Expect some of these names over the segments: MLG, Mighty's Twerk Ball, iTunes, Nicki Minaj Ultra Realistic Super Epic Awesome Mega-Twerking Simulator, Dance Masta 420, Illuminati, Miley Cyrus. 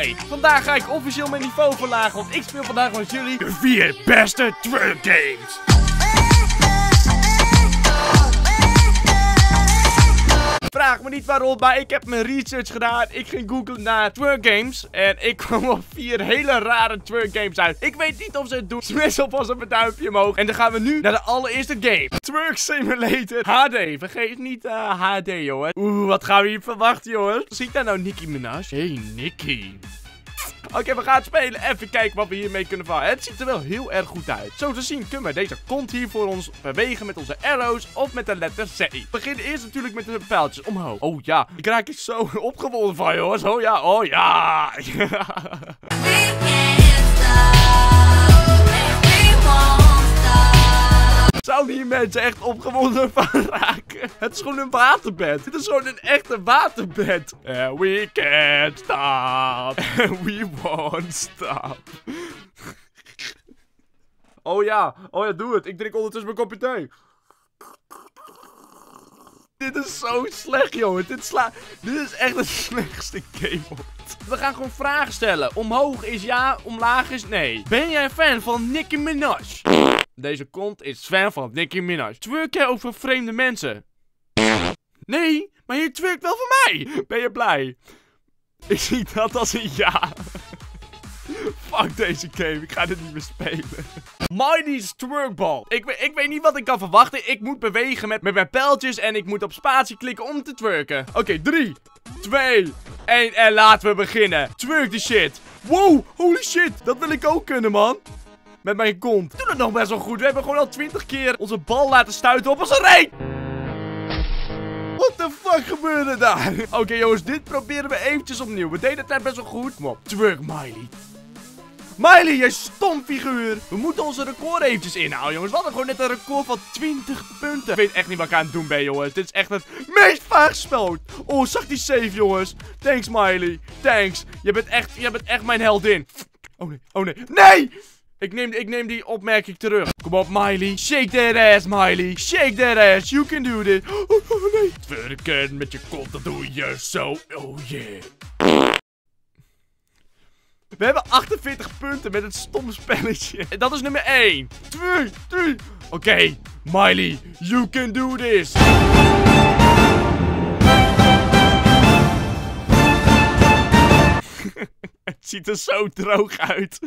mij. Vandaag ga ik officieel mijn niveau verlagen, want ik speel vandaag met jullie de 4 beste twerk games. Vraag me niet waarom, maar ik heb mijn research gedaan. Ik ging googlen naar twerk games. En ik kwam op 4 hele rare twerk games uit. Ik weet niet of ze het doen. Smash alvast op een duimpje omhoog. En dan gaan we nu naar de allereerste game. Twerk Simulator HD. Vergeet niet HD, jongen. Oeh, wat gaan we hier verwachten, jongens? Zie ik daar nou Nicki Minaj? Hey, Nicki. Oké, we gaan spelen. Even kijken wat we hiermee kunnen vangen. Het ziet er wel heel erg goed uit. Zo te zien kunnen we deze kont hier voor ons bewegen met onze arrows of met de letter C. We beginnen eerst natuurlijk met de pijltjes omhoog. Oh ja, ik raak er zo opgewonden van, jongens. Oh ja, oh ja. Zou hier mensen echt opgewonden van raken? Het is gewoon een waterbed. Dit is gewoon een echte waterbed. And we can't stop. And we won't stop. Oh ja, doe het. Ik drink ondertussen mijn kopje thee. Dit is zo slecht, jongen. Dit is echt de slechtste game ooit. We gaan gewoon vragen stellen. Omhoog is ja, omlaag is nee. Ben jij fan van Nicki Minaj? Deze kont is fan van Nicki Minaj. Twerk jij over vreemde mensen? Nee, maar je twerkt wel voor mij. Ben je blij? Ik zie dat als een ja. Fuck deze game, ik ga dit niet meer spelen. Mighty's Twerk Ball. Ik weet niet wat ik kan verwachten. Ik moet bewegen met mijn pijltjes en ik moet op spatie klikken om te twerken. Oké, 3, 2, 1 en laten we beginnen. Twerk die shit. Wow, holy shit. Dat wil ik ook kunnen, man. Met mijn kont. Doe het nog best wel goed. We hebben gewoon al 20 keer onze bal laten stuiten op onze reet. What the fuck gebeurde daar? Oké, jongens, dit proberen we eventjes opnieuw. We deden het net best wel goed. Kom op, twerk Miley. Miley, jij stom figuur. We moeten onze record eventjes inhouden, jongens. We hadden gewoon net een record van 20 punten. Ik weet echt niet wat ik aan het doen ben, jongens. Dit is echt het meest vaag spel. Oh, zag die save, jongens. Thanks, Miley. Thanks. Jij bent echt mijn heldin. Oh nee, oh nee. Nee! Ik neem die opmerking terug. Kom op, Miley. Shake that ass, Miley. Shake that ass. You can do this. Oh, oh nee. Twerken met je kont, dat doe je zo. Oh yeah. We hebben 48 punten met het stom spelletje. En dat is nummer 1. 2, 3. Oké, Miley. You can do this. Het ziet er zo droog uit.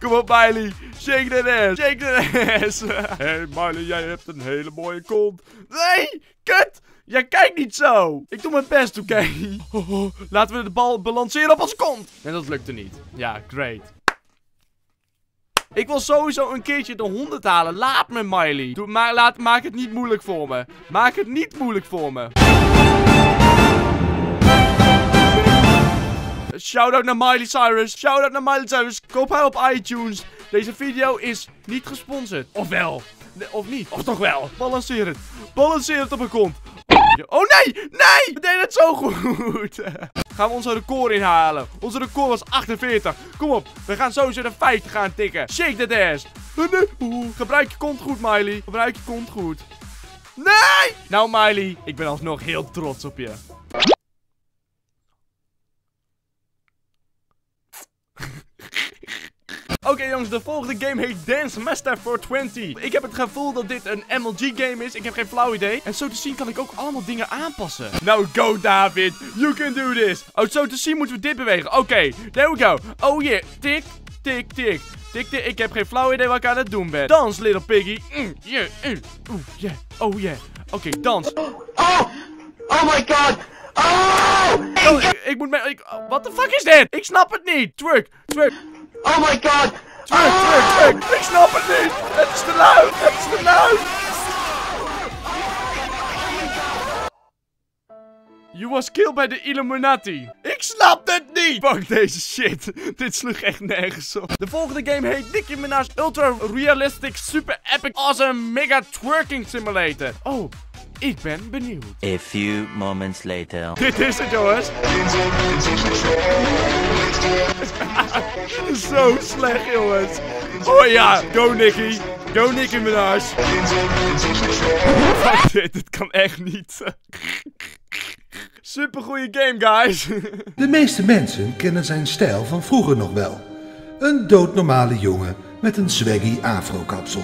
Kom op, Miley. Shake that ass. Shake that ass. Hey, Miley, jij hebt een hele mooie kont. Nee, kut. Jij kijkt niet zo. Ik doe mijn best, oké? Laten we de bal balanceren op onze kont. En dat lukte niet. Ja, great. Ik wil sowieso een keertje de 100 halen. Laat me, Miley. Maak het niet moeilijk voor me. Maak het niet moeilijk voor me. Shoutout naar Miley Cyrus. Shoutout naar Miley Cyrus. Koop haar op iTunes. Deze video is niet gesponsord. Of wel. Of niet. Of toch wel. Balanceer het. Balanceer het op mijn kont. Oh nee. Nee. We deden het zo goed. Gaan we onze record inhalen. Onze record was 48. Kom op. We gaan sowieso de 50 gaan tikken. Shake that ass. Gebruik je kont goed, Miley. Gebruik je kont goed. Nee. Nou, Miley. Ik ben alsnog heel trots op je. Oké, jongens, de volgende game heet Dance Masta 420. Ik heb het gevoel dat dit een MLG game is. Ik heb geen flauw idee. En zo te zien kan ik ook allemaal dingen aanpassen. Nou, go David. You can do this. Oh, zo te zien moeten we dit bewegen. Oké, there we go. Oh yeah. Tik, tik, tik. Tik, tik. Ik heb geen flauw idee wat ik aan het doen ben. Dans, little piggy. Yeah, oh yeah. Oh yeah. Oké, dans. Oh, oh my god. Oh! Ik moet mij... What the fuck is dit? Ik snap het niet. Twerk, twerk. Oh my god! Twerk, twerk, twerk! Ik snap het niet! Het is te luid! Het is te luid! You was killed by the Illuminati. Ik snap dit niet! Fuck deze shit. Dit sloeg echt nergens op. De volgende game heet Nicki Minaj Ultra Realistic Super Epic Awesome Mega-Twerking Simulator. Oh, ik ben benieuwd. A few moments later. Dit is het, jongens. Zo slecht, jongens. Oh ja, go Nicki. Go Nicki Minaj. Fuck dit, dit kan echt niet. Super goede game, guys. De meeste mensen kennen zijn stijl van vroeger nog wel. Een doodnormale jongen met een swaggy afro-kapsel.